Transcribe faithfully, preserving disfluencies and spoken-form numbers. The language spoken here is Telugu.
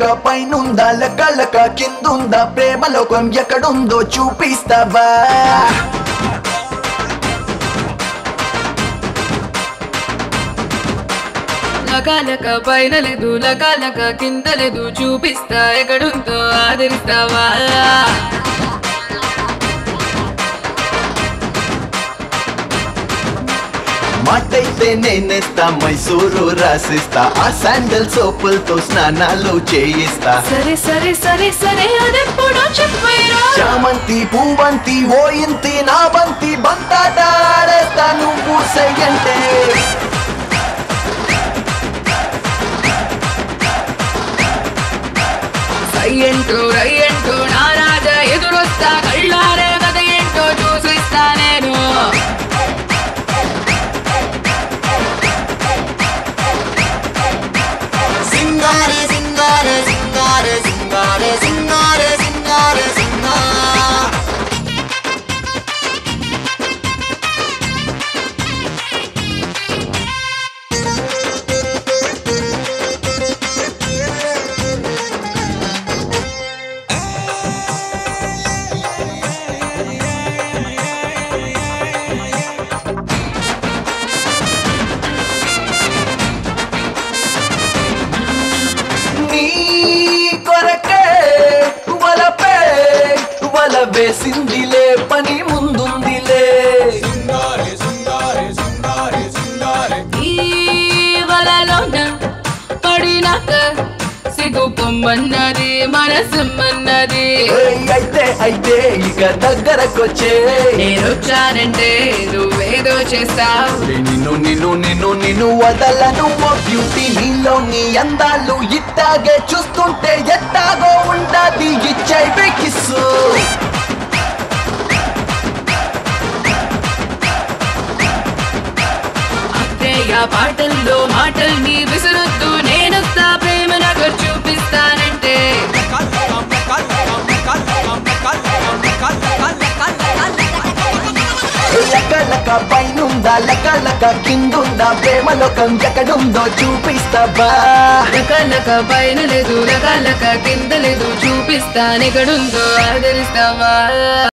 లక పైనుందా లక లక కిందుందా ప్రేమ లోకం ఎక్కడుందో చూపిస్తావా లక లక పైన లేదు లక లక కింద లేదు చూపిస్తా ఎక్కడుందో ఆదరిస్తావా మాటైతే నేనేస్తా మైసూరు రాసిస్తా ఆ శాండల్ సోపులతో స్నానాలు చేయిస్తా సరే సరే సరే సరే అదెప్పుడో చెప్పేరా చామంతి పూవంతి ఓ ఇంతి నా బంతి బంతాట ఆడేస్తా నువ్వు సెగంటే సయ్యంటూ రయ్యంటూ నా రాజా ఎదురొస్తా కళ్ళారే కథ ఏంటో చూసిస్తా నేను వేసిందిలే పని ముందుందిలే పడినాక సిగ్గుపొమ్మన్నది మనసమ్మన్నది అయితే అయితే ఇక దగ్గరకొచ్చే నేనొచ్చానంటే నువ్వేదో చేస్తావు నిన్ను నిన్ను నిన్ను నిన్ను వదలను ఓ బ్యూటీ నీలో నీ అందాలు ఇట్టాగే చూస్తుంటే ఎట్టాగో ఉండాది ఇచ్చైవే కిస్సు పాటల్లో మాటల్ని విసురుద్దు నేనొస్తా ప్రేమ నాకు చూపిస్తానంటే లక లక పైనుందా లక లక కిందుందా ప్రేమ లోకం ఎక్కడుందో చూపిస్తావా లక లక పైన లేదు లక లక కింద లేదు చూపిస్తానెక్కడుందో ఆదరిస్తావా